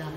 blood.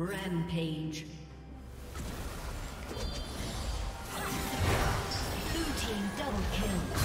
Rampage. Blue team double kill.